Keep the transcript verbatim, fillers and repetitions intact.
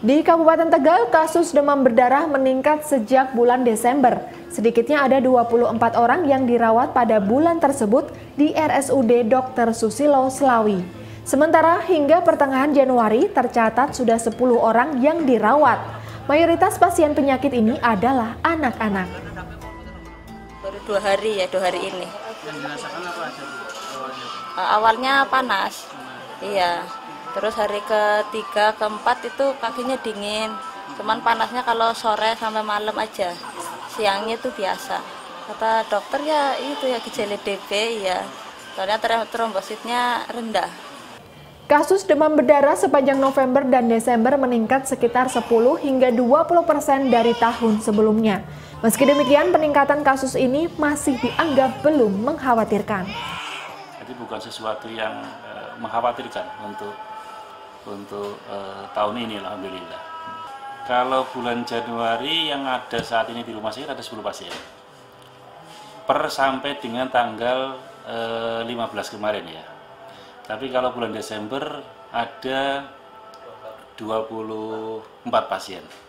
Di Kabupaten Tegal, kasus demam berdarah meningkat sejak bulan Desember. Sedikitnya ada dua puluh empat orang yang dirawat pada bulan tersebut di R S U D dokter Susilo Slawi. Sementara hingga pertengahan Januari tercatat sudah sepuluh orang yang dirawat. Mayoritas pasien penyakit ini adalah anak-anak. Baru dua hari ya, dua hari ini. Dirasakan apa awalnya? Awalnya panas, iya. Terus hari ketiga, keempat itu kakinya dingin. Cuman panasnya kalau sore sampai malam aja. Siangnya itu biasa. Kata dokter ya itu ya gejala D B ya. Soalnya trombositnya rendah. Kasus demam berdarah sepanjang November dan Desember meningkat sekitar sepuluh hingga dua puluh persen dari tahun sebelumnya. Meski demikian, peningkatan kasus ini masih dianggap belum mengkhawatirkan. Jadi bukan sesuatu yang e, mengkhawatirkan untuk untuk uh, tahun ini, alhamdulillah. Kalau bulan Januari yang ada saat ini di rumah sakit ada sepuluh pasien per sampai dengan tanggal uh, lima belas kemarin ya. Tapi kalau bulan Desember ada dua puluh empat pasien.